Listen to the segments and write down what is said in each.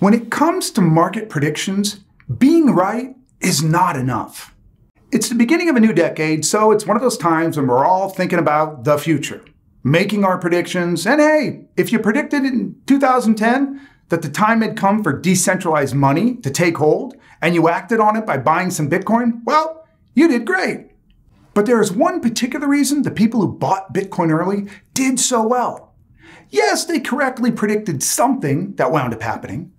When it comes to market predictions, being right is not enough. It's the beginning of a new decade, so it's one of those times when we're all thinking about the future, making our predictions, and hey, if you predicted in 2010 that the time had come for decentralized money to take hold, and you acted on it by buying some Bitcoin, well, you did great. But there is one particular reason the people who bought Bitcoin early did so well. Yes, they correctly predicted something that wound up happening,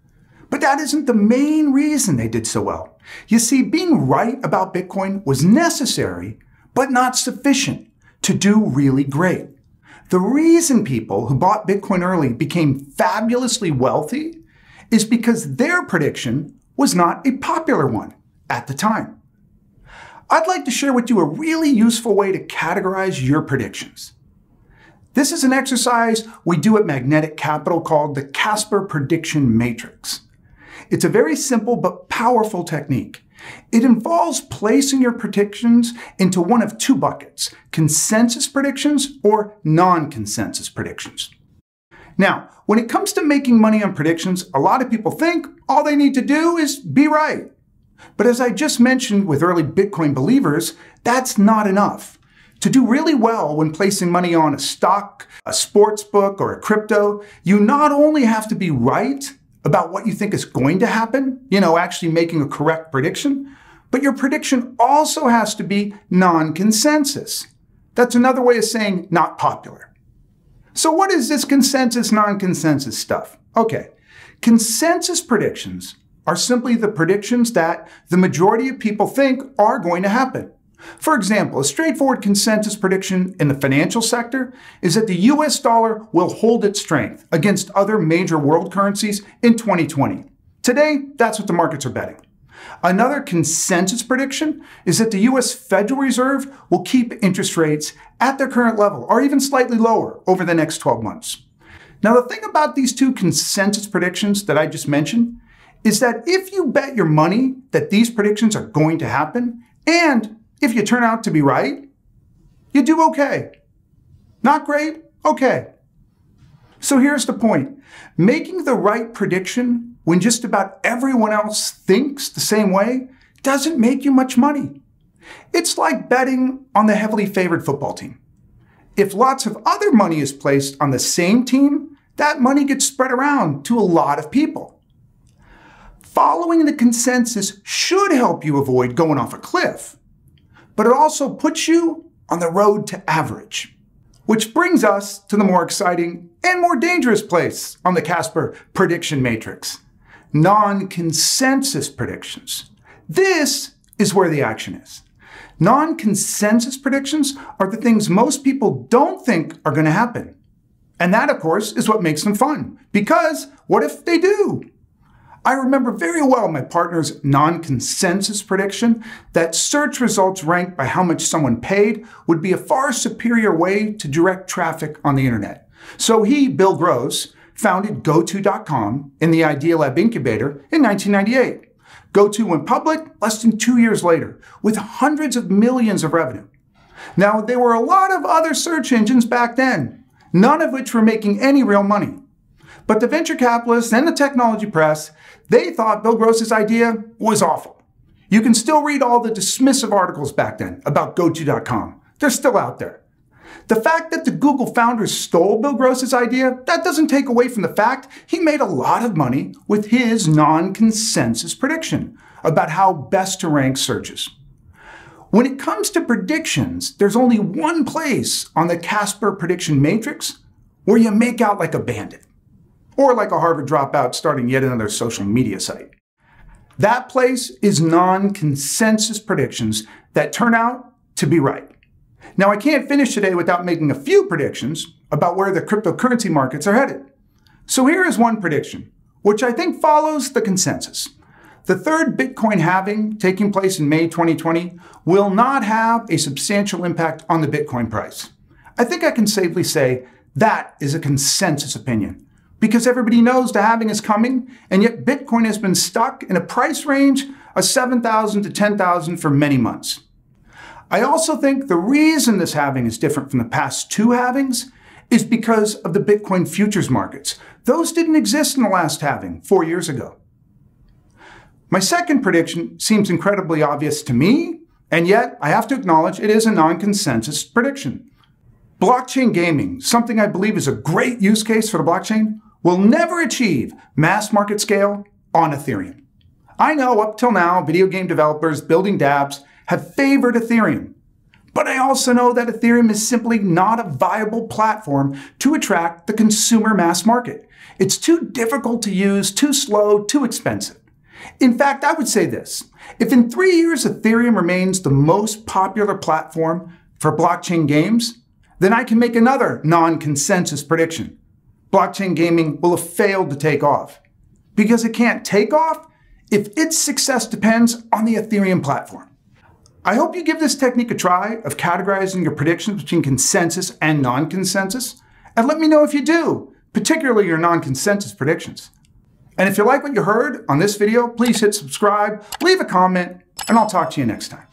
but that isn't the main reason they did so well. You see, being right about Bitcoin was necessary, but not sufficient to do really great. The reason people who bought Bitcoin early became fabulously wealthy is because their prediction was not a popular one at the time. I'd like to share with you a really useful way to categorize your predictions. This is an exercise we do at Magnetic Capital called the KASPAR Prediction Matrix. It's a very simple but powerful technique. It involves placing your predictions into one of two buckets, consensus predictions or non-consensus predictions. Now, when it comes to making money on predictions, a lot of people think all they need to do is be right. But as I just mentioned with early Bitcoin believers, that's not enough. To do really well when placing money on a stock, a sports book, or a crypto, you not only have to be right about what you think is going to happen, you know, actually making a correct prediction, but your prediction also has to be non-consensus. That's another way of saying not popular. So what is this consensus, non-consensus stuff? Okay, consensus predictions are simply the predictions that the majority of people think are going to happen. For example, a straightforward consensus prediction in the financial sector is that the US dollar will hold its strength against other major world currencies in 2020. Today, that's what the markets are betting. Another consensus prediction is that the US Federal Reserve will keep interest rates at their current level or even slightly lower over the next 12 months. Now, the thing about these two consensus predictions that I just mentioned is that if you bet your money that these predictions are going to happen, and if you turn out to be right, you do okay. Not great, okay. So here's the point. Making the right prediction when just about everyone else thinks the same way doesn't make you much money. It's like betting on the heavily favored football team. If lots of other money is placed on the same team, that money gets spread around to a lot of people. Following the consensus should help you avoid going off a cliff, but it also puts you on the road to average. Which brings us to the more exciting and more dangerous place on the KASPAR prediction matrix, non-consensus predictions. This is where the action is. Non-consensus predictions are the things most people don't think are going to happen. And that, of course, is what makes them fun, because what if they do? I remember very well my partner's non-consensus prediction that search results ranked by how much someone paid would be a far superior way to direct traffic on the internet. So he, Bill Gross, founded GoTo.com in the Idealab Incubator in 1998. GoTo went public less than 2 years later with hundreds of millions of revenue. Now, there were a lot of other search engines back then, none of which were making any real money. But the venture capitalists and the technology press, they thought Bill Gross's idea was awful. You can still read all the dismissive articles back then about GoTo.com. They're still out there. The fact that the Google founders stole Bill Gross's idea, that doesn't take away from the fact he made a lot of money with his non-consensus prediction about how best to rank searches. When it comes to predictions, there's only one place on the KASPAR prediction matrix where you make out like a bandit, or like a Harvard dropout starting yet another social media site. That place is non-consensus predictions that turn out to be right. Now, I can't finish today without making a few predictions about where the cryptocurrency markets are headed. So here is one prediction, which I think follows the consensus. The third Bitcoin halving taking place in May 2020 will not have a substantial impact on the Bitcoin price. I think I can safely say that is a consensus opinion, because everybody knows the halving is coming, and yet Bitcoin has been stuck in a price range of $7,000 to $10,000 for many months. I also think the reason this halving is different from the past two halvings is because of the Bitcoin futures markets. Those didn't exist in the last halving 4 years ago. My second prediction seems incredibly obvious to me, and yet I have to acknowledge it is a non-consensus prediction. Blockchain gaming, something I believe is a great use case for the blockchain, will never achieve mass market scale on Ethereum. I know up till now, video game developers building dApps have favored Ethereum. But I also know that Ethereum is simply not a viable platform to attract the consumer mass market. It's too difficult to use, too slow, too expensive. In fact, I would say this. If in 3 years Ethereum remains the most popular platform for blockchain games, then I can make another non-consensus prediction. Blockchain gaming will have failed to take off. Because it can't take off if its success depends on the Ethereum platform. I hope you give this technique a try of categorizing your predictions between consensus and non-consensus, and let me know if you do, particularly your non-consensus predictions. And if you like what you heard on this video, please hit subscribe, leave a comment, and I'll talk to you next time.